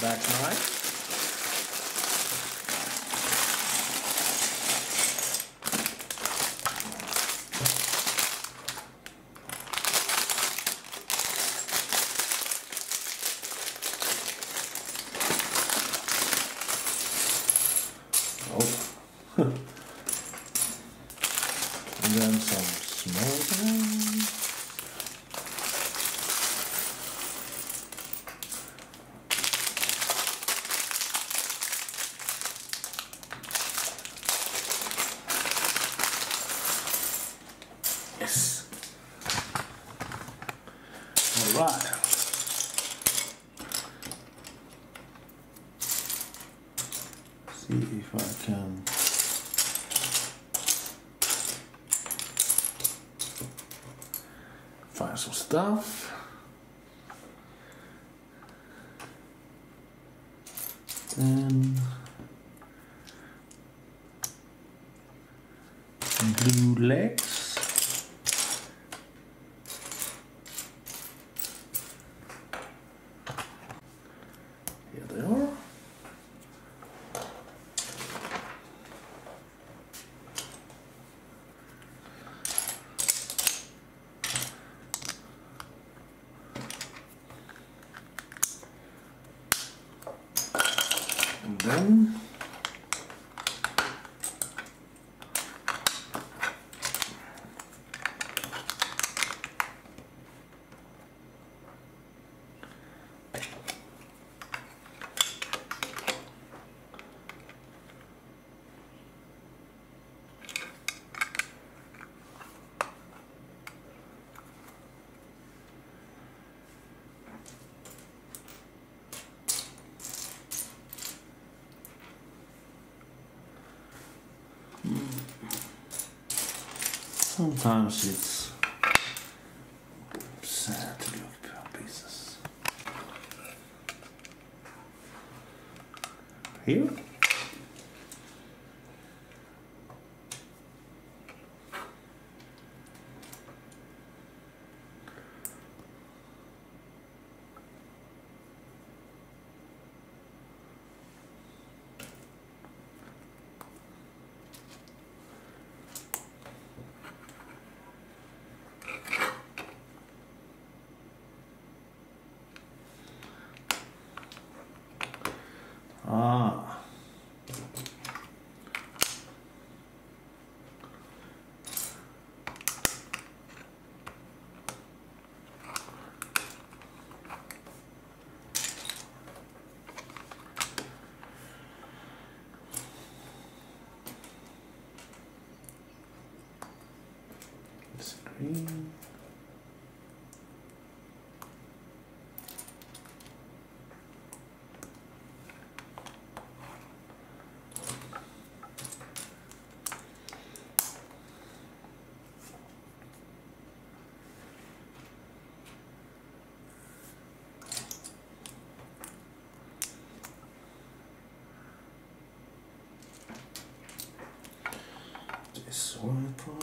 back nine. And then some small ones. Yes. All right. See if I can. Find some stuff. And blue legs. Here they are. And then sometimes it's sad to look at pieces. Here? Ah, it's green. This one prime.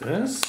This.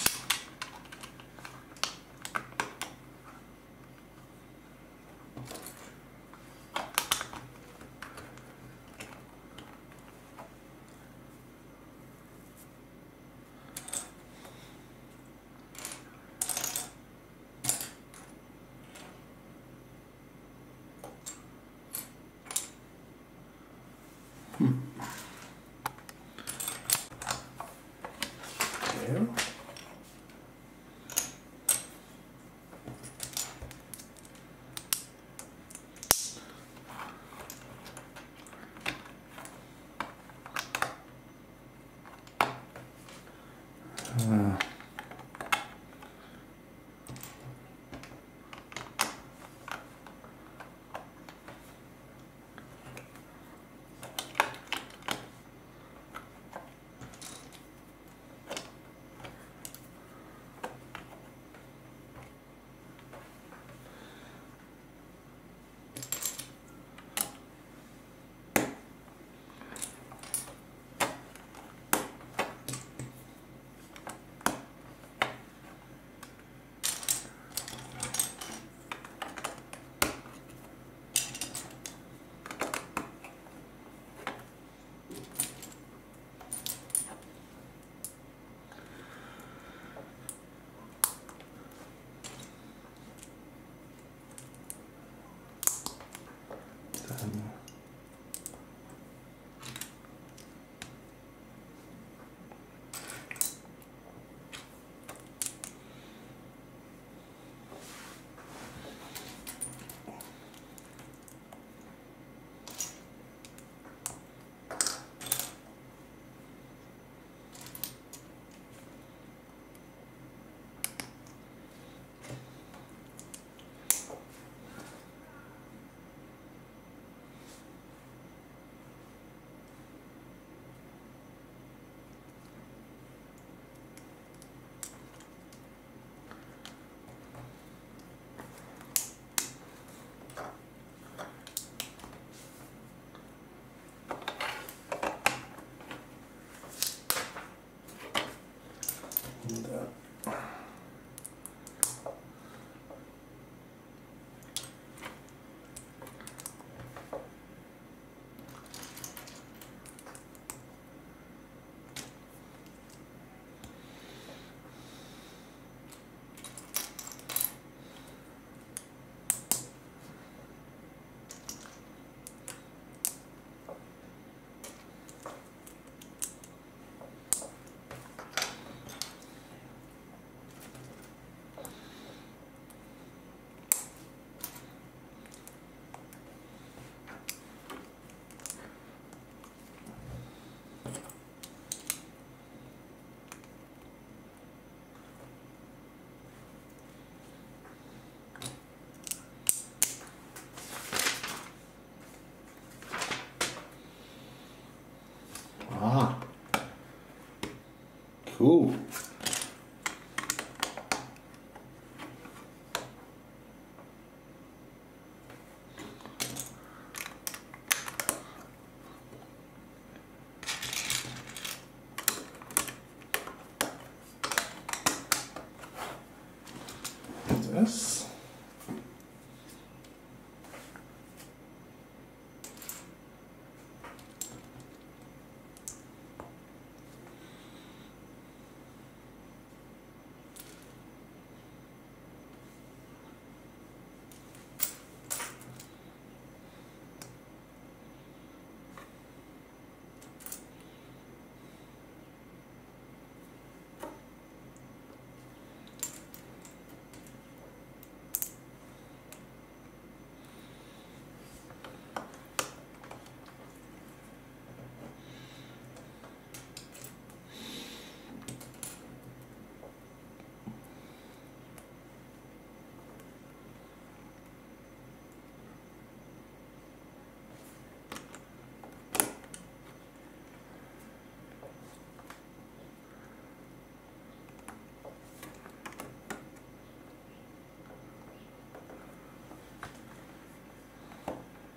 Ooh.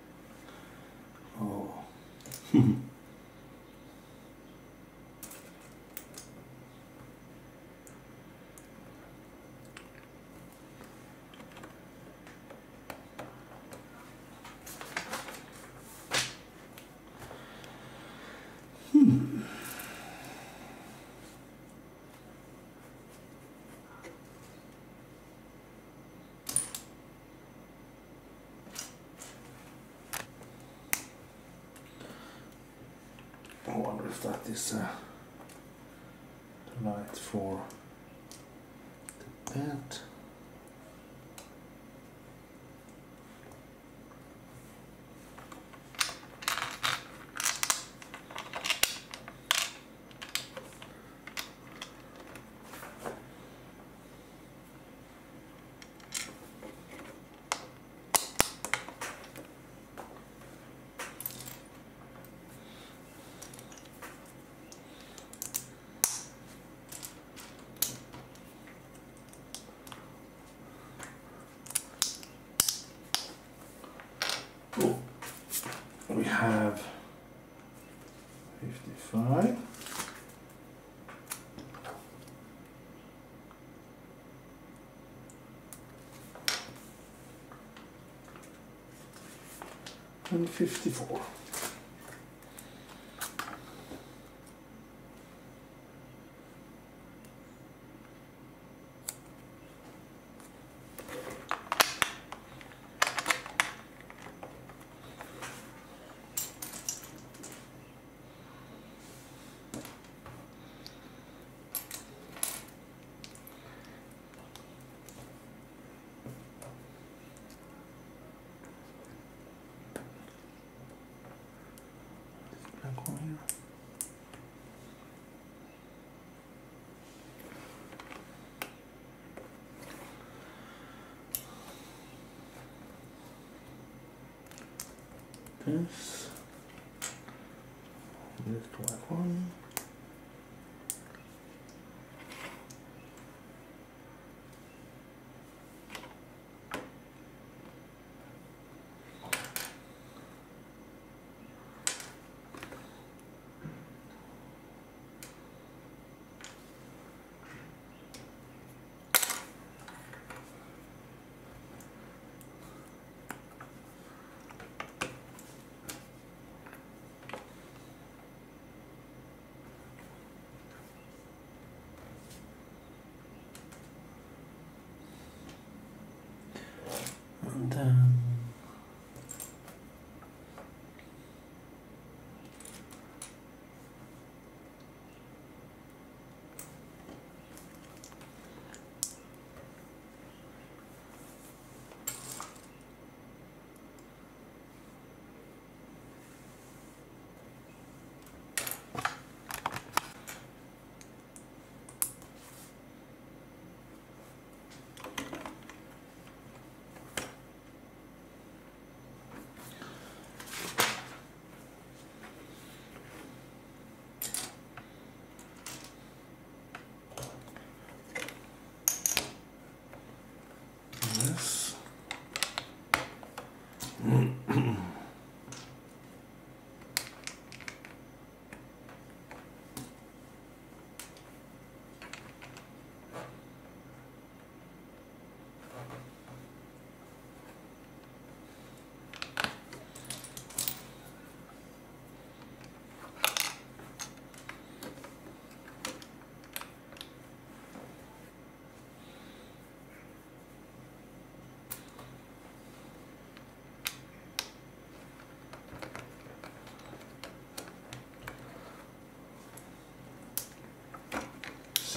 This. I wonder if that is the light for the bed. We have 55. And 54. This black one.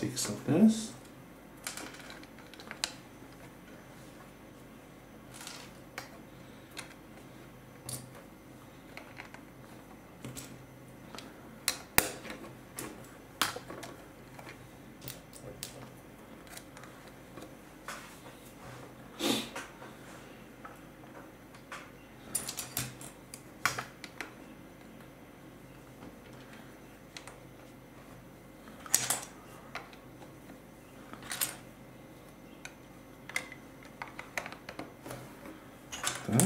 6 of this. This.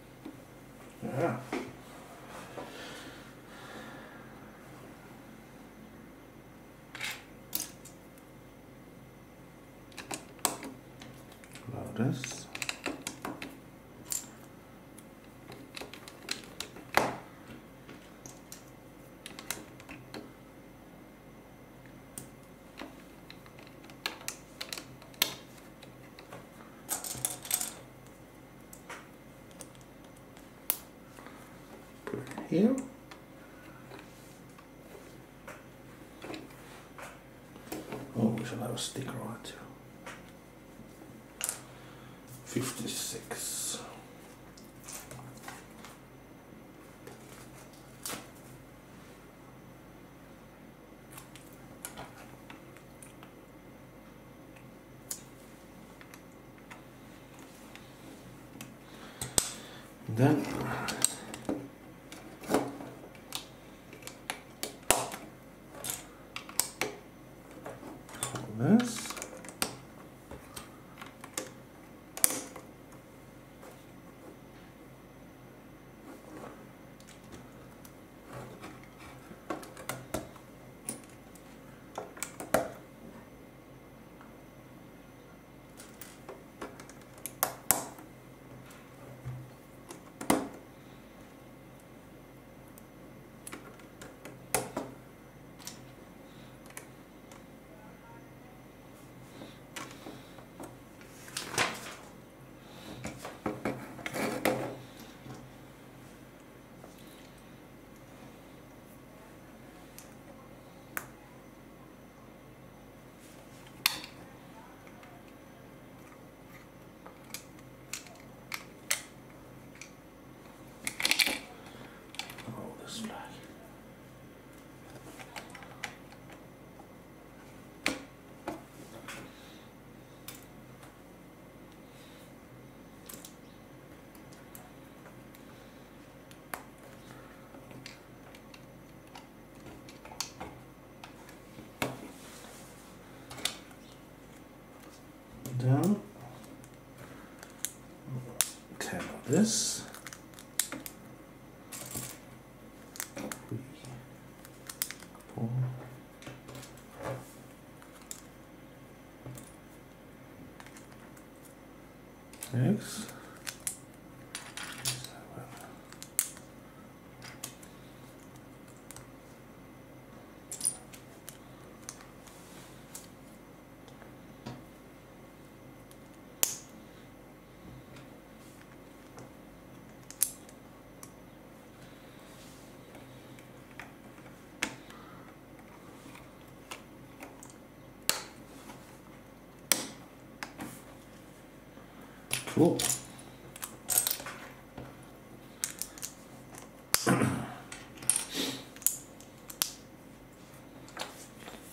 Yeah. Notice. Here. Oh, we should have a sticker on it too. 56. Then this. this. Three, four. Next. 2.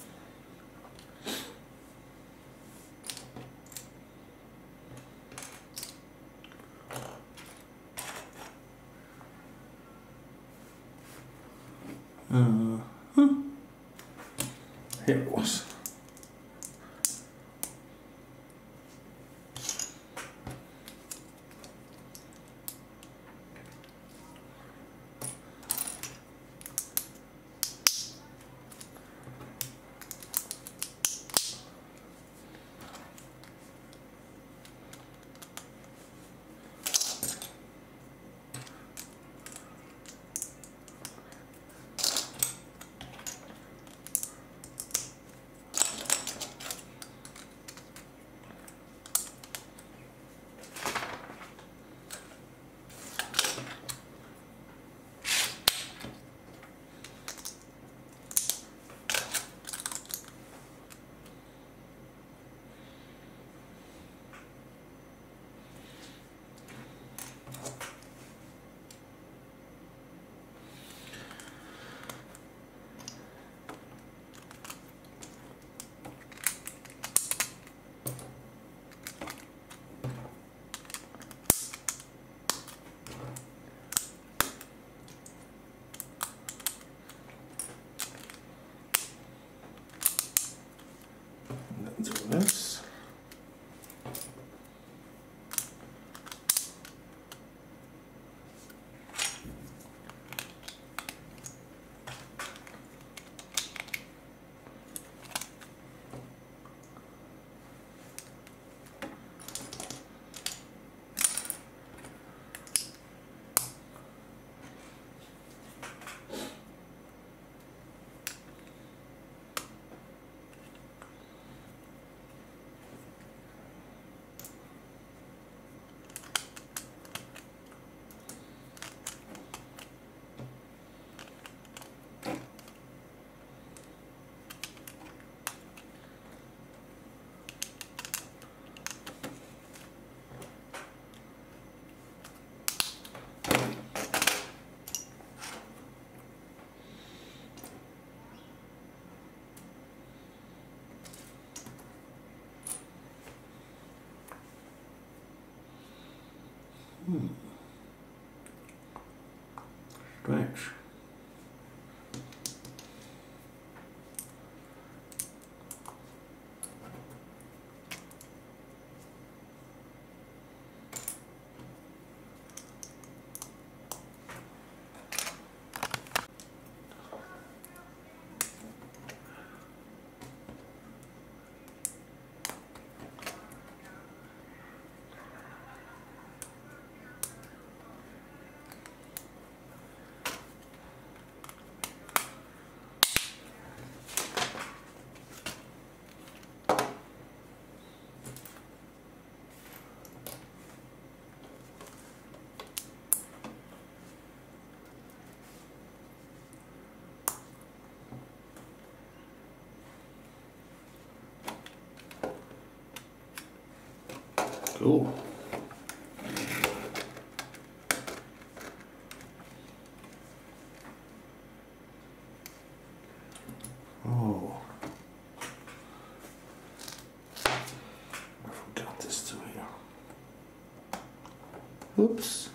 Here it was. This. Strange. Cool. Oh. I forgot this too here. Oops.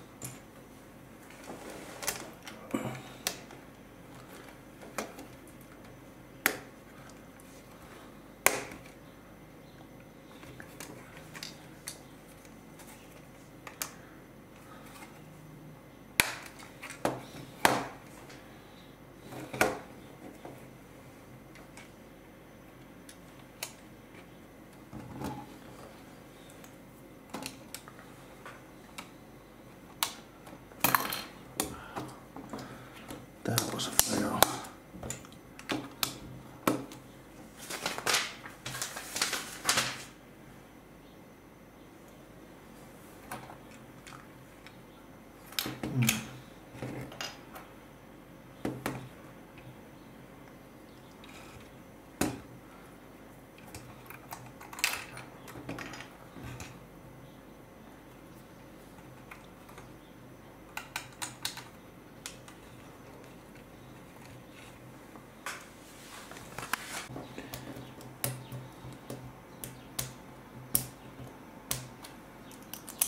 That was a fail.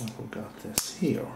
Uncle got this here.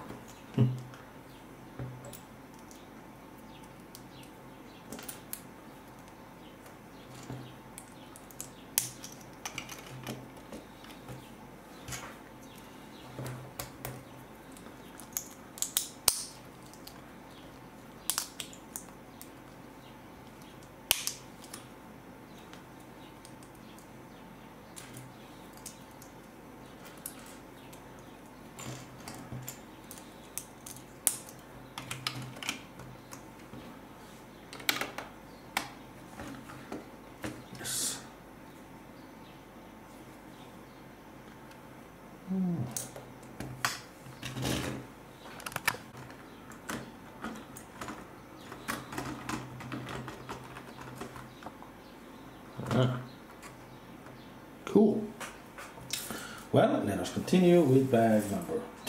Cool. Well, let us continue with bag number